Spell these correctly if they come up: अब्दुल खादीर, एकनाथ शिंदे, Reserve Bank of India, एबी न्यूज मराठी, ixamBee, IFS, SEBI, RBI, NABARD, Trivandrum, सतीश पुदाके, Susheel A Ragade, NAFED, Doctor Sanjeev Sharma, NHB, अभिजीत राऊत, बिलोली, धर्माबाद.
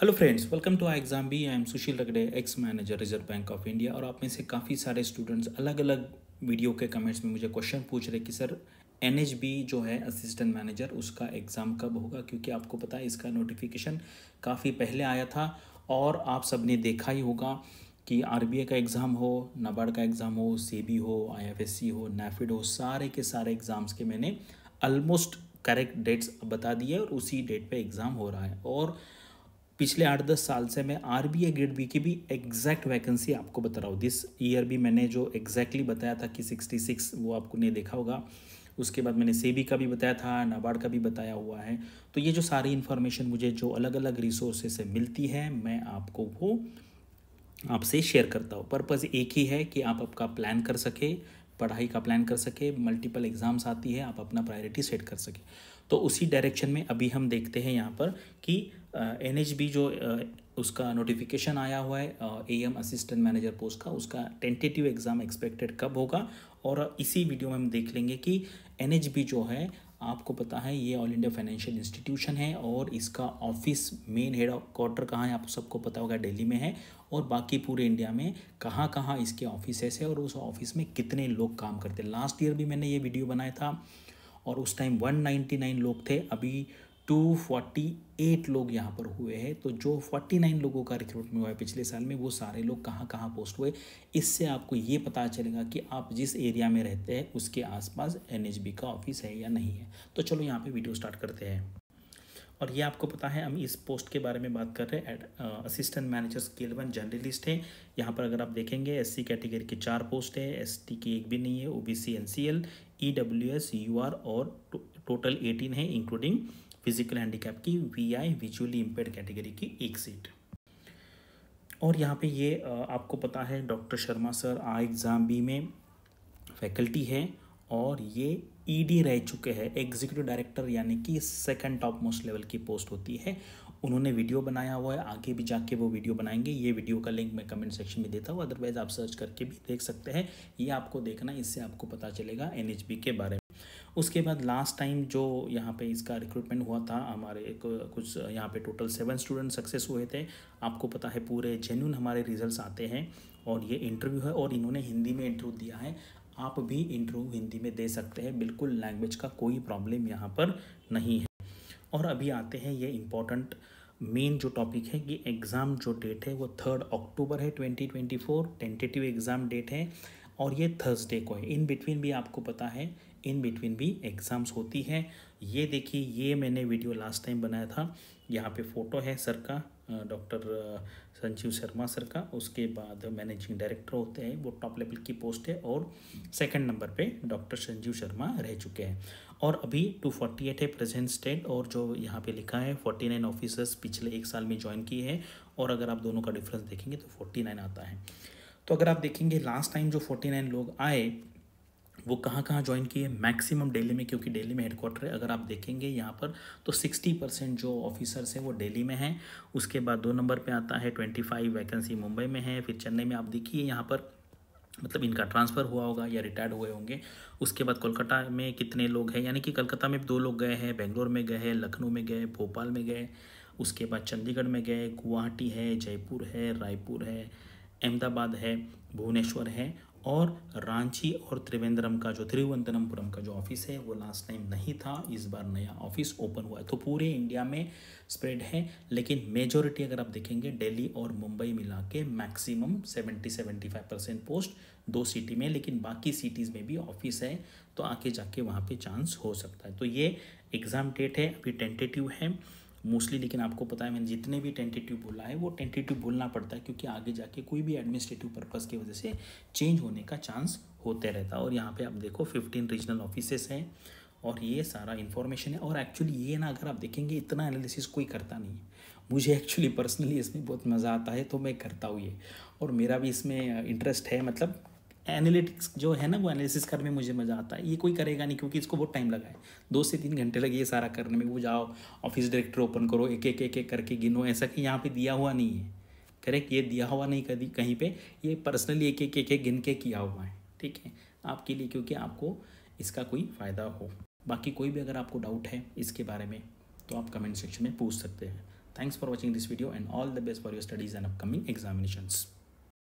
Hello friends, welcome to I exam B. I am Sushil Ragade, ex manager reserve bank of India. और आप में से काफ़ी सारे स्टूडेंट्स अलग अलग वीडियो के कमेंट्स में मुझे क्वेश्चन पूछ रहे कि सर NHB जो है असिस्टेंट मैनेजर, उसका एग्ज़ाम कब होगा, क्योंकि आपको पता है इसका नोटिफिकेशन काफ़ी पहले आया था और आप सबने देखा ही होगा कि RBI का एग्ज़ाम हो, नाबार्ड का एग्ज़ाम हो, SEBI हो, IFS हो, NAFED हो, सारे के सारे एग्ज़ाम्स के मैंने ऑलमोस्ट करेक्ट डेट्स बता दिए और उसी डेट पे एग्ज़ाम हो रहा है। और पिछले 8-10 साल से मैं RBI ग्रेड बी की भी एग्जैक्ट वैकेंसी आपको बता रहा हूँ। दिस ईयर भी मैंने जो एग्जैक्टली बताया था कि 66, वो आपको नहीं देखा होगा। उसके बाद मैंने सेबी का भी बताया था, नाबार्ड का भी बताया हुआ है। तो ये जो सारी इन्फॉर्मेशन मुझे जो अलग अलग रिसोर्सेस से मिलती है, मैं आपको वो आपसे शेयर करता हूँ। पर्पज़ एक ही है कि आप आपका प्लान कर सके, पढ़ाई का प्लान कर सके। मल्टीपल एग्ज़ाम्स आती है, आप अपना प्रायोरिटी सेट कर सके। तो उसी डायरेक्शन में अभी हम देखते हैं यहाँ पर कि NHB जो उसका नोटिफिकेशन आया हुआ है AM असिस्टेंट मैनेजर पोस्ट का, उसका टेंटेटिव एग्ज़ाम एक्सपेक्टेड कब होगा। और इसी वीडियो में हम देख लेंगे कि NHB जो है, आपको पता है ये ऑल इंडिया फाइनेंशियल इंस्टीट्यूशन है और इसका ऑफिस मेन हेड क्वार्टर कहाँ है, आप सबको पता होगा, दिल्ली में है। और बाकी पूरे इंडिया में कहाँ कहाँ इसके ऑफिसेस है और उस ऑफिस में कितने लोग काम करते हैं। लास्ट ईयर भी मैंने ये वीडियो बनाया था और उस टाइम 199 लोग थे, अभी 248 लोग यहाँ पर हुए हैं। तो जो 49 लोगों का रिक्रूटमेंट हुआ है पिछले साल में, वो सारे लोग कहाँ कहाँ पोस्ट हुए, इससे आपको ये पता चलेगा कि आप जिस एरिया में रहते हैं उसके आसपास NHB का ऑफिस है या नहीं है। तो चलो यहाँ पे वीडियो स्टार्ट करते हैं। और ये आपको पता है, हम इस पोस्ट के बारे में बात कर रहे हैं, असिस्टेंट मैनेजर स्केल 1 जर्नलिस्ट है। यहाँ पर अगर आप देखेंगे, SC कैटेगरी की 4 पोस्ट है, ST की एक भी नहीं है, OBC NCL, EWS UR और टोटल 18 है, इंक्लूडिंग फिजिकल हैंडीकैप की VI विजुअली इम्पेयर्ड कैटेगरी की 1 सीट। और यहाँ पे ये आपको पता है doctor Sharma sir I exam B में फैकल्टी है और ये ED रह चुके हैं, एग्जीक्यूटिव डायरेक्टर, यानी कि सेकंड टॉप मोस्ट लेवल की पोस्ट होती है। उन्होंने वीडियो बनाया हुआ है, आगे भी जाके वो वीडियो बनाएंगे। ये वीडियो का लिंक मैं कमेंट सेक्शन में देता हूँ, अदरवाइज आप सर्च करके भी देख सकते हैं। ये आपको देखना, इससे आपको पता चलेगा NHB के बारे में। उसके बाद लास्ट टाइम जो यहाँ पे इसका रिक्रूटमेंट हुआ था, हमारे कुछ यहाँ पे टोटल 7 स्टूडेंट सक्सेस हुए थे। आपको पता है पूरे जेन्युइन हमारे रिजल्ट्स आते हैं। और ये इंटरव्यू है और इन्होंने हिंदी में इंटरव्यू दिया है, आप भी इंटरव्यू हिंदी में दे सकते हैं, बिल्कुल लैंग्वेज का कोई प्रॉब्लम यहाँ पर नहीं है। और अभी आते हैं ये इम्पोर्टेंट मेन जो टॉपिक है कि एग्ज़ाम जो डेट है वो 3 अक्टूबर है 2024, टेंटेटिव एग्ज़ाम डेट है और ये थर्सडे को है। इन बिटवीन भी आपको पता है, इन बिटवीन भी एग्ज़ाम्स होती है। ये देखिए, ये मैंने वीडियो लास्ट टाइम बनाया था, यहाँ पे फ़ोटो है सर का, डॉक्टर संजीव शर्मा सर का। उसके बाद मैनेजिंग डायरेक्टर होते हैं, वो टॉप लेवल की पोस्ट है और सेकंड नंबर पे डॉक्टर संजीव शर्मा रह चुके हैं। और अभी 248 है प्रेजेंट स्टेट, और जो यहाँ पे लिखा है 49 ऑफिसर्स पिछले 1 साल में ज्वाइन किए हैं। और अगर आप दोनों का डिफ्रेंस देखेंगे तो 49 आता है। तो अगर आप देखेंगे लास्ट टाइम जो 49 लोग आए, वो कहाँ कहाँ ज्वाइन किए, मैक्सिमम दिल्ली में, क्योंकि दिल्ली में हेडक्वार्टर है। अगर आप देखेंगे यहाँ पर तो 60% जो ऑफिसर्स हैं वो दिल्ली में हैं। उसके बाद 2 नंबर पे आता है 25 वैकेंसी मुंबई में है, फिर चेन्नई में आप देखिए यहाँ पर, मतलब इनका ट्रांसफ़र हुआ होगा या रिटायर्ड हुए होंगे। उसके बाद कोलकाता में कितने लोग हैं, यानी कि कलकत्ता में 2 लोग गए हैं, बेंगलोर में गए हैं, लखनऊ में गए, भोपाल में गए। उसके बाद चंडीगढ़ में गए, गुवाहाटी है, जयपुर है, रायपुर है, अहमदाबाद है, भुवनेश्वर है। और रांची और त्रिवेंद्रम का जो त्रिवंतनमपुरम का जो ऑफिस है वो लास्ट टाइम नहीं था, इस बार नया ऑफिस ओपन हुआ है। तो पूरे इंडिया में स्प्रेड है, लेकिन मेजॉरिटी अगर आप देखेंगे दिल्ली और मुंबई मिला के मैक्सिमम 70-75% पोस्ट 2 सिटी में, लेकिन बाकी सिटीज़ में भी ऑफिस है, तो आके जाके वहाँ पे चांस हो सकता है। तो ये एग्ज़ाम डेट है, अभी टेंटेटिव है मोस्टली, लेकिन आपको पता है मैंने जितने भी टेंटेटिव बोला है वो टेंटेटिव बोलना पड़ता है, क्योंकि आगे जाके कोई भी एडमिनिस्ट्रेटिव पर्पस की वजह से चेंज होने का चांस होते रहता है। और यहाँ पे आप देखो 15 रीजनल ऑफिसेस हैं और ये सारा इन्फॉर्मेशन है। और एक्चुअली ये ना, अगर आप देखेंगे इतना एनालिसिस कोई करता नहीं है, मुझे एक्चुअली पर्सनली इसमें बहुत मज़ा आता है तो मैं करता हूँ ये, और मेरा भी इसमें इंटरेस्ट है, मतलब एनालिटिक्स जो है ना, वो एनालिसिस करने में मुझे मज़ा आता है। ये कोई करेगा नहीं, क्योंकि इसको बहुत टाइम लगा है, 2 से 3 घंटे लगे ये सारा करने में। वो जाओ ऑफिस डायरेक्टर ओपन करो, एक एक करके गिनो, ऐसा कि यहाँ पे दिया हुआ नहीं है, करेक्ट, ये दिया हुआ नहीं कभी कहीं पे, ये पर्सनली एक एक गिन के किया हुआ है, ठीक है, आपके लिए, क्योंकि आपको इसका कोई फ़ायदा हो। बाकी कोई भी अगर आपको डाउट है इसके बारे में तो आप कमेंट सेक्शन में पूछ सकते हैं। Thanks for watching this video and all the best for your studies and upcoming examinations.